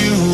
you.